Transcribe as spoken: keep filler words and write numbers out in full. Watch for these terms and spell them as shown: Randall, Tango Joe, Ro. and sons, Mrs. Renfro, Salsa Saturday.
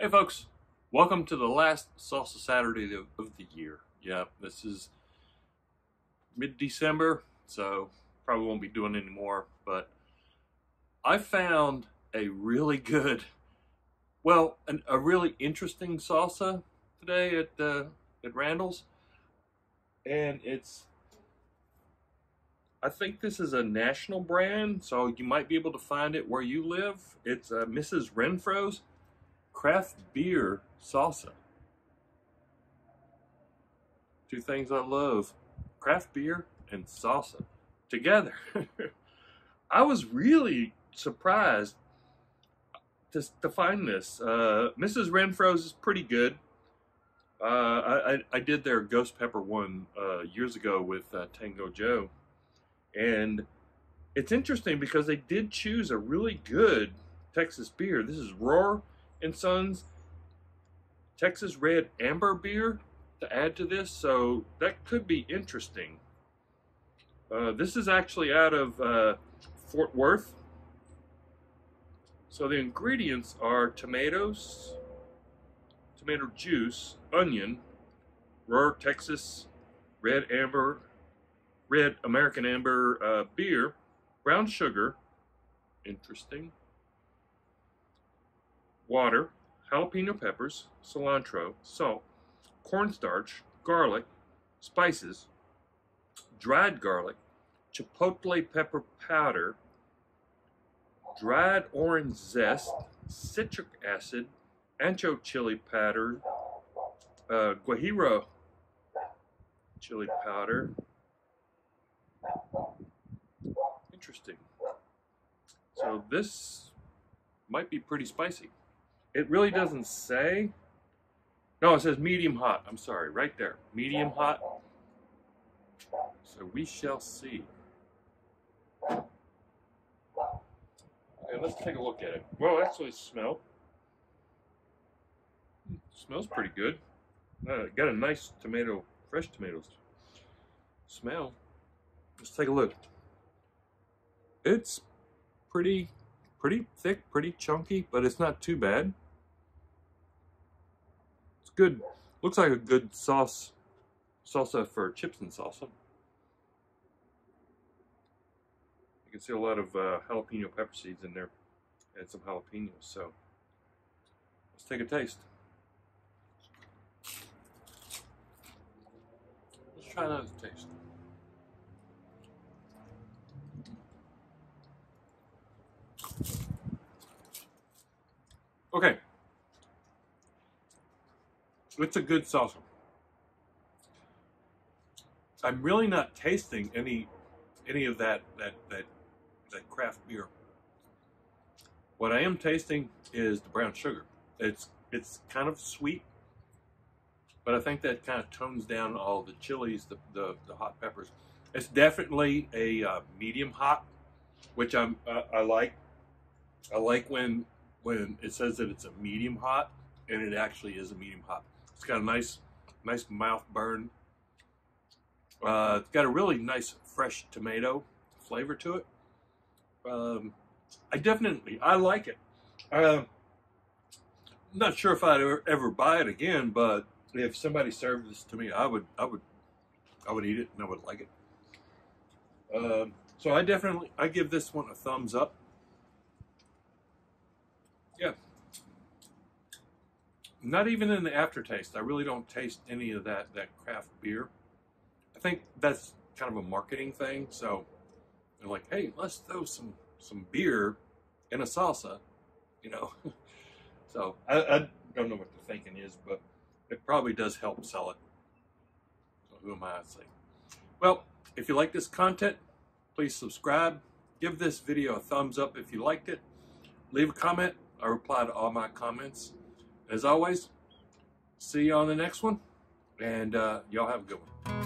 Hey folks, welcome to the last Salsa Saturday of the year. Yeah, this is mid-December, so probably won't be doing any more, but I found a really good, well, an, a really interesting salsa today at, uh, at Randall's, and it's, I think this is a national brand, so you might be able to find it where you live. It's uh, Missus Renfro's Craft Beer Salsa. Two things I love, craft beer and salsa together. I was really surprised to, to find this. Uh, Missus Renfro's is pretty good. Uh, I, I did their Ghost Pepper one uh, years ago with uh, Tango Joe. And it's interesting because they did choose a really good Texas beer. This is Ro. and Sons Texas Red Amber beer to add to this, so that could be interesting. Uh, this is actually out of uh, Fort Worth. So the ingredients are tomatoes, tomato juice, onion, Ro. Texas Red Amber, Red American Amber uh, beer, brown sugar, interesting, water, jalapeno peppers, cilantro, salt, cornstarch, garlic, spices, dried garlic, chipotle pepper powder, dried orange zest, citric acid, ancho chili powder, uh, guajillo chili powder. Interesting. So this might be pretty spicy. It really doesn't say. No, it says medium hot. I'm sorry, right there. Medium hot. So we shall see. Okay, let's take a look at it. Well, actually, smell. It smells pretty good. Uh, got a nice tomato, fresh tomatoes smell. Let's take a look. It's pretty, pretty thick, pretty chunky, but it's not too bad. It's good. Looks like a good sauce, salsa for chips and salsa. You can see a lot of uh, jalapeno pepper seeds in there, and some jalapenos. So let's take a taste. Let's try another taste. Okay, it's a good salsa. I'm really not tasting any any of that that that that craft beer. What I am tasting is the brown sugar. It's it's kind of sweet, but I think that kind of tones down all the chilies, the the, the hot peppers. It's definitely a uh, medium hot, which I'm uh, I like. I like when when it says that it's a medium hot, and it actually is a medium hot. It's got a nice, nice mouth burn. Uh, it's got a really nice fresh tomato flavor to it. Um, I definitely, I like it. Uh, I'm not sure if I'd ever, ever buy it again, but if somebody served this to me, I would, I would, I would eat it and I would like it. Um, so I definitely, I give this one a thumbs up. Yeah, not even in the aftertaste. I really don't taste any of that, that craft beer. I think that's kind of a marketing thing. So they're like, hey, let's throw some, some beer in a salsa, you know? So I, I don't know what the thinking is, but it probably does help sell it. So who am I to say? Well, if you like this content, please subscribe. Give this video a thumbs up if you liked it. Leave a comment. I reply to all my comments. As always, see you on the next one, and uh, y'all have a good one.